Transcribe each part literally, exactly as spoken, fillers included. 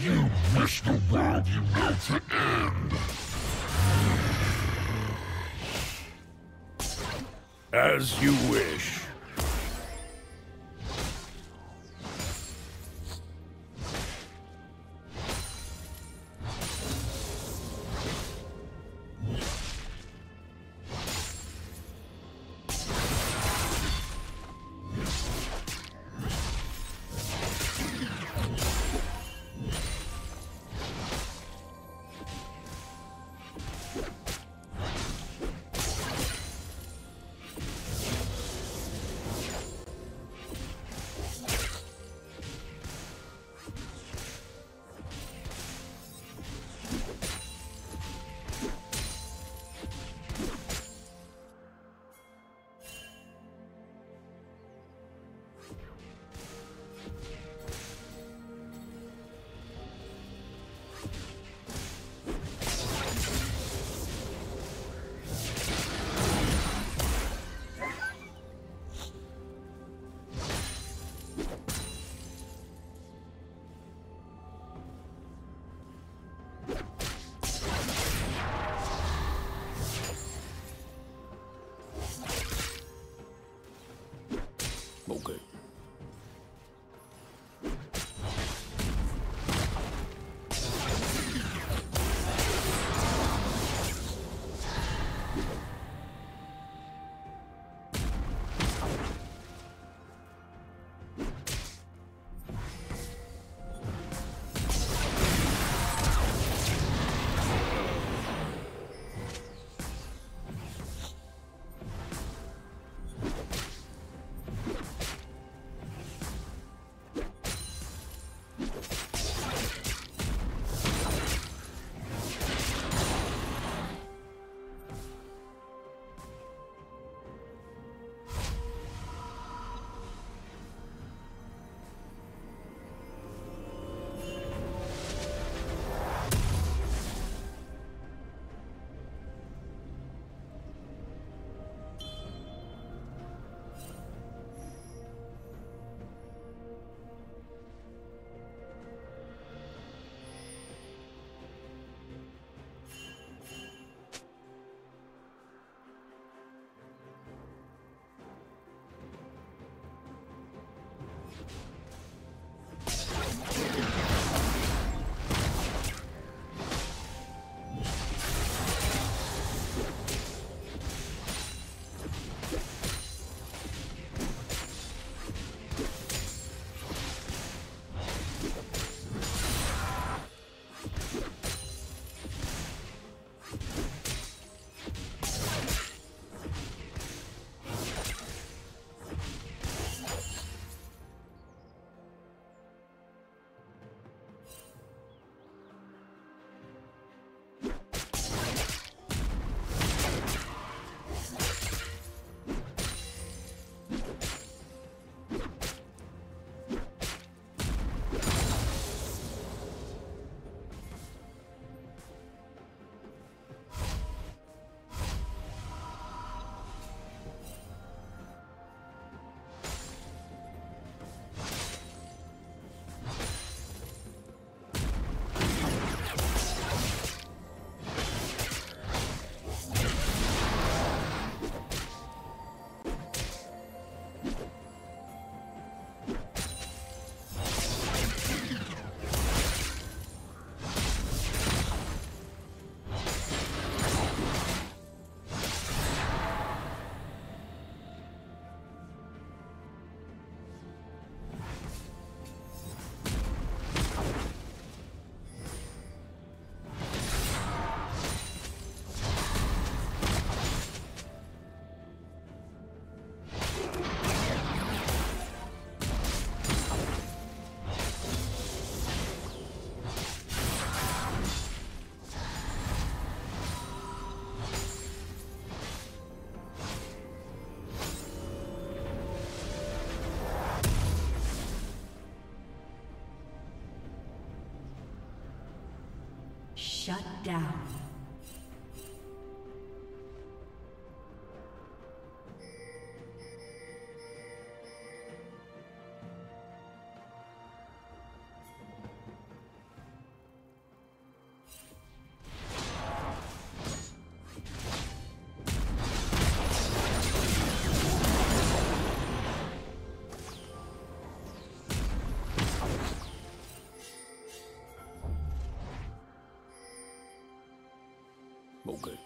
You wish the world you know to end. As you wish. Shut down. mogul.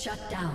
Shut down.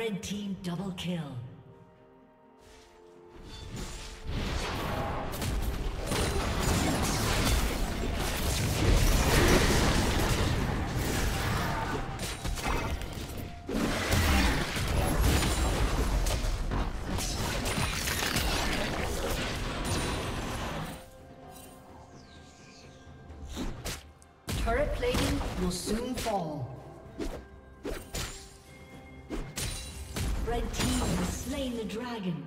Red team double kill. Turret plating will soon fall. Red team has slain the dragon.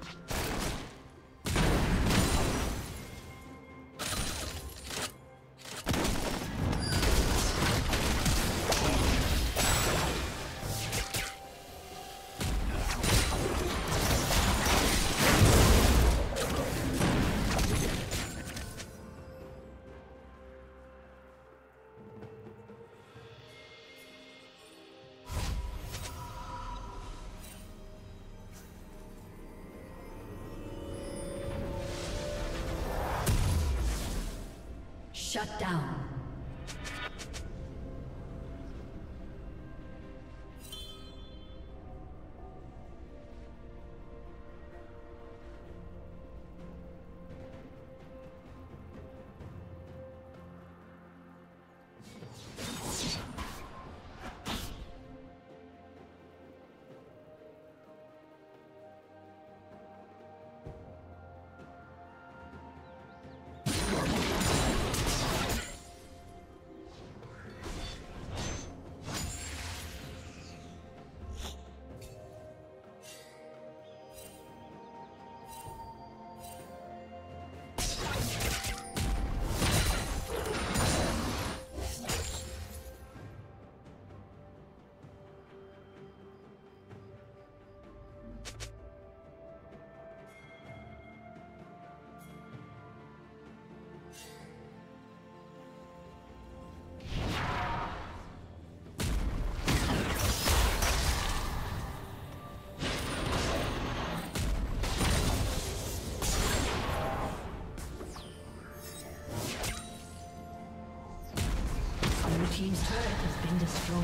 Shut down. The team's turret has been destroyed.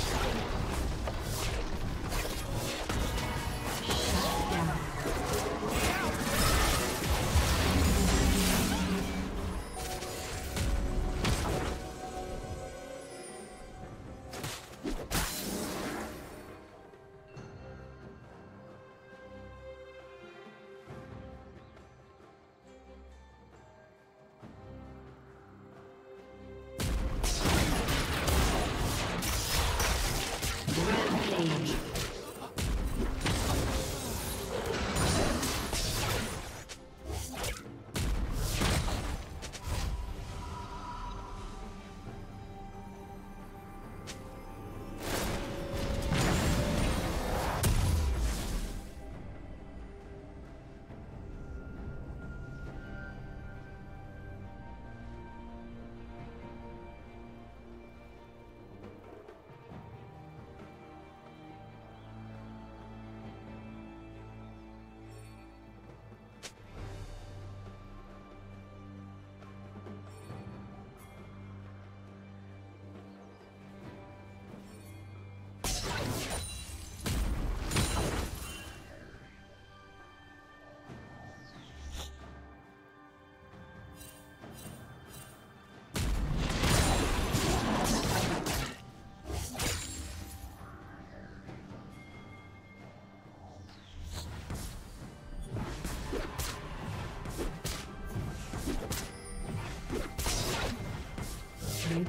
Blue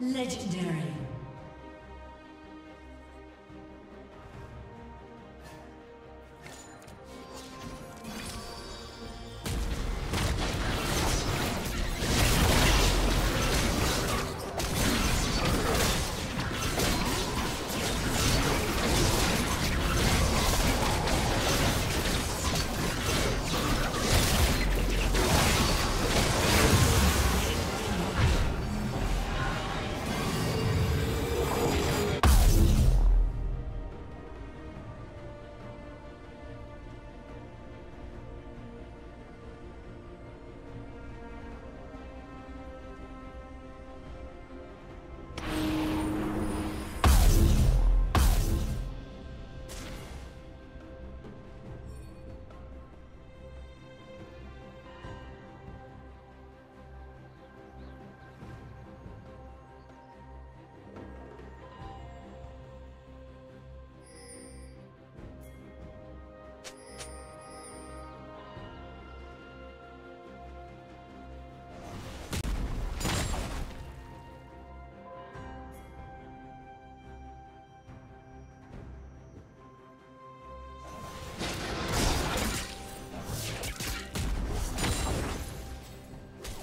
Legendary.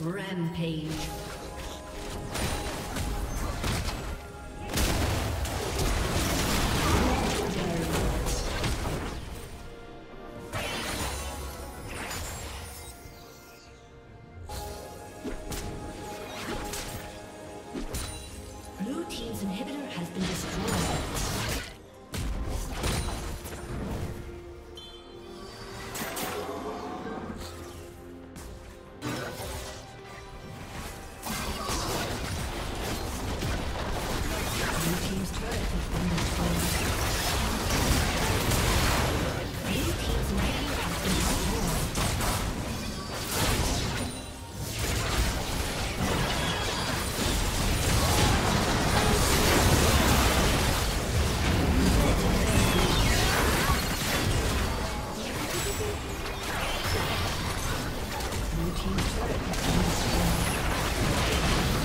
Rampage. Blue team's inhibitor has been destroyed. Team turret has been destroyed.